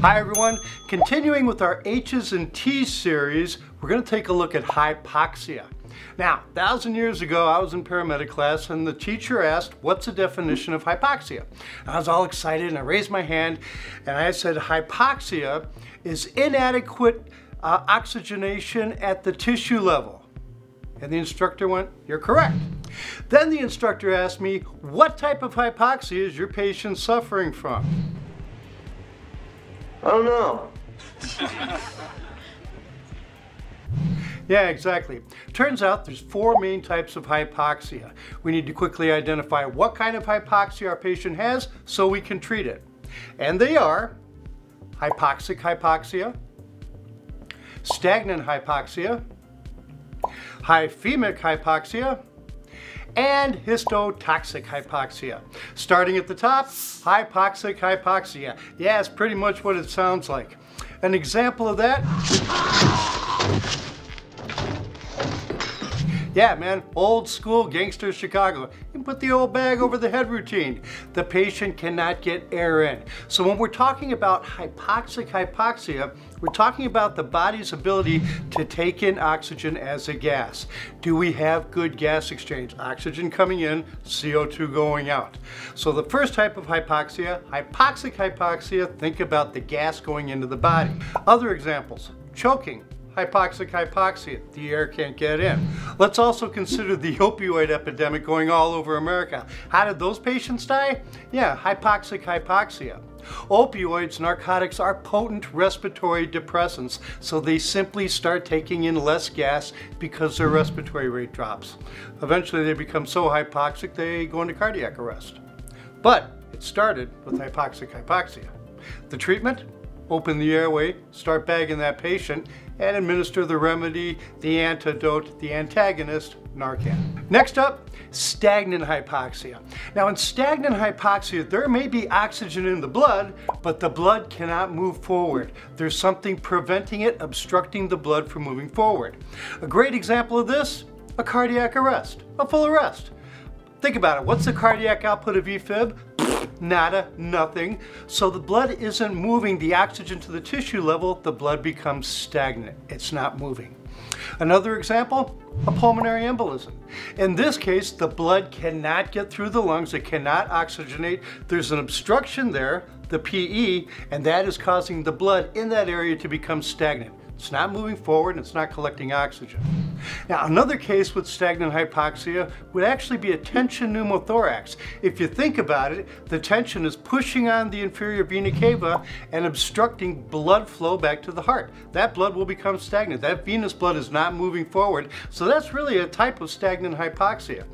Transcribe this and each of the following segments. Hi everyone, continuing with our Hs and Ts series, we're going to take a look at hypoxia. Now, 1,000 years ago, I was in paramedic class and the teacher asked, what's the definition of hypoxia? And I was all excited and I raised my hand and I said, hypoxia is inadequate oxygenation at the tissue level. And the instructor went, you're correct. Then the instructor asked me, what type of hypoxia is your patient suffering from? I don't know. Yeah, exactly. Turns out there's 4 main types of hypoxia. We need to quickly identify what kind of hypoxia our patient has so we can treat it. And they are hypoxic hypoxia, stagnant hypoxia, hypemic hypoxia, and histotoxic hypoxia. Starting at the top, hypoxic hypoxia. Yeah, it's pretty much what it sounds like. An example of that. Yeah, man, old school gangster Chicago. You put the old bag over the head routine. The patient cannot get air in. So when we're talking about hypoxic hypoxia, we're talking about the body's ability to take in oxygen as a gas. Do we have good gas exchange? Oxygen coming in, CO2 going out. So the first type of hypoxia, hypoxic hypoxia, think about the gas going into the body. Other examples, choking, hypoxic hypoxia, the air can't get in. Let's also consider the opioid epidemic going all over America. How did those patients die? Yeah, hypoxic hypoxia. Opioids, narcotics, are potent respiratory depressants, so they simply start taking in less gas because their respiratory rate drops. Eventually they become so hypoxic they go into cardiac arrest. But it started with hypoxic hypoxia. The treatment? Open the airway, start bagging that patient, and administer the remedy, the antidote, the antagonist, Narcan. Next up, stagnant hypoxia. Now in stagnant hypoxia, there may be oxygen in the blood, but the blood cannot move forward. There's something preventing it, obstructing the blood from moving forward. A great example of this, a cardiac arrest, a full arrest. Think about it, what's the cardiac output of V-fib? Nada, nothing. So the blood isn't moving the oxygen to the tissue level, the blood becomes stagnant. It's not moving. Another example, a pulmonary embolism. In this case, the blood cannot get through the lungs, it cannot oxygenate. There's an obstruction there, the PE, and that is causing the blood in that area to become stagnant. It's not moving forward and it's not collecting oxygen. Now, another case with stagnant hypoxia would actually be a tension pneumothorax. If you think about it, the tension is pushing on the inferior vena cava and obstructing blood flow back to the heart. That blood will become stagnant. That venous blood is not moving forward. So that's really a type of stagnant hypoxia.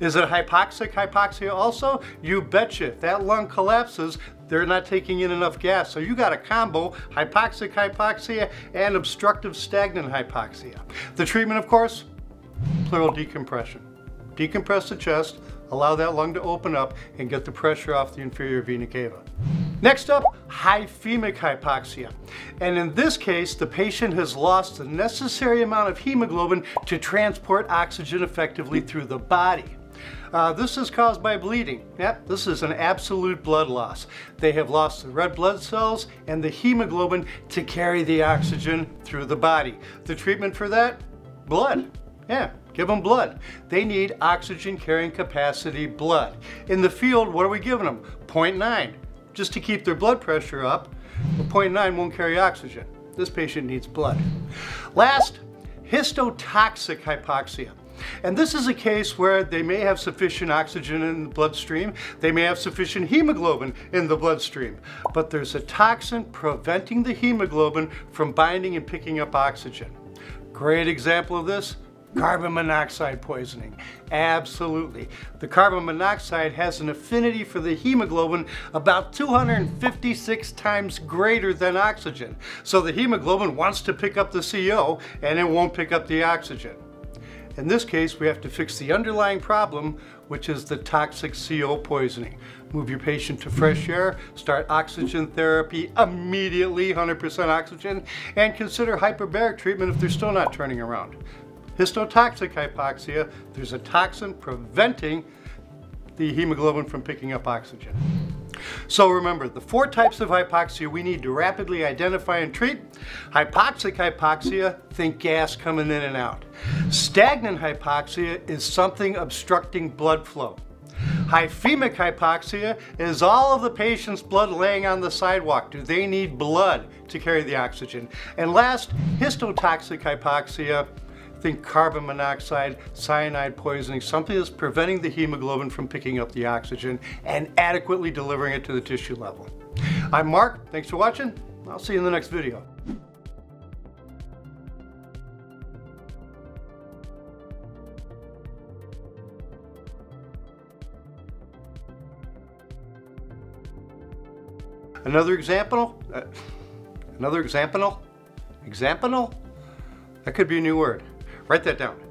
Is it hypoxic hypoxia also? You betcha. If that lung collapses, they're not taking in enough gas. So you got a combo, hypoxic hypoxia and obstructive stagnant hypoxia. The treatment, of course, pleural decompression. Decompress the chest, allow that lung to open up and get the pressure off the inferior vena cava. Next up, hypemic hypoxia. And in this case, the patient has lost the necessary amount of hemoglobin to transport oxygen effectively through the body. This is caused by bleeding. Yep, this is an absolute blood loss. They have lost the red blood cells and the hemoglobin to carry the oxygen through the body. The treatment for that? Blood. Yeah, give them blood. They need oxygen carrying capacity blood. In the field, what are we giving them? 0.9, just to keep their blood pressure up. But 0.9 won't carry oxygen. This patient needs blood. Last, histotoxic hypoxia. And this is a case where they may have sufficient oxygen in the bloodstream, they may have sufficient hemoglobin in the bloodstream, but there's a toxin preventing the hemoglobin from binding and picking up oxygen. Great example of this, carbon monoxide poisoning. Absolutely. The carbon monoxide has an affinity for the hemoglobin about 256 times greater than oxygen. So the hemoglobin wants to pick up the CO and it won't pick up the oxygen. In this case, we have to fix the underlying problem, which is the toxic CO poisoning. Move your patient to fresh air, start oxygen therapy immediately, 100% oxygen, and consider hyperbaric treatment if they're still not turning around. Histotoxic hypoxia, there's a toxin preventing the hemoglobin from picking up oxygen. So remember, the four types of hypoxia we need to rapidly identify and treat. Hypoxic hypoxia, think gas coming in and out. Stagnant hypoxia is something obstructing blood flow. Hypemic hypoxia is all of the patient's blood laying on the sidewalk. Do they need blood to carry the oxygen? And last, histotoxic hypoxia. Think carbon monoxide, cyanide poisoning, something that's preventing the hemoglobin from picking up the oxygen and adequately delivering it to the tissue level. I'm Mark, thanks for watching. I'll see you in the next video. Another example? That could be a new word. Write that down.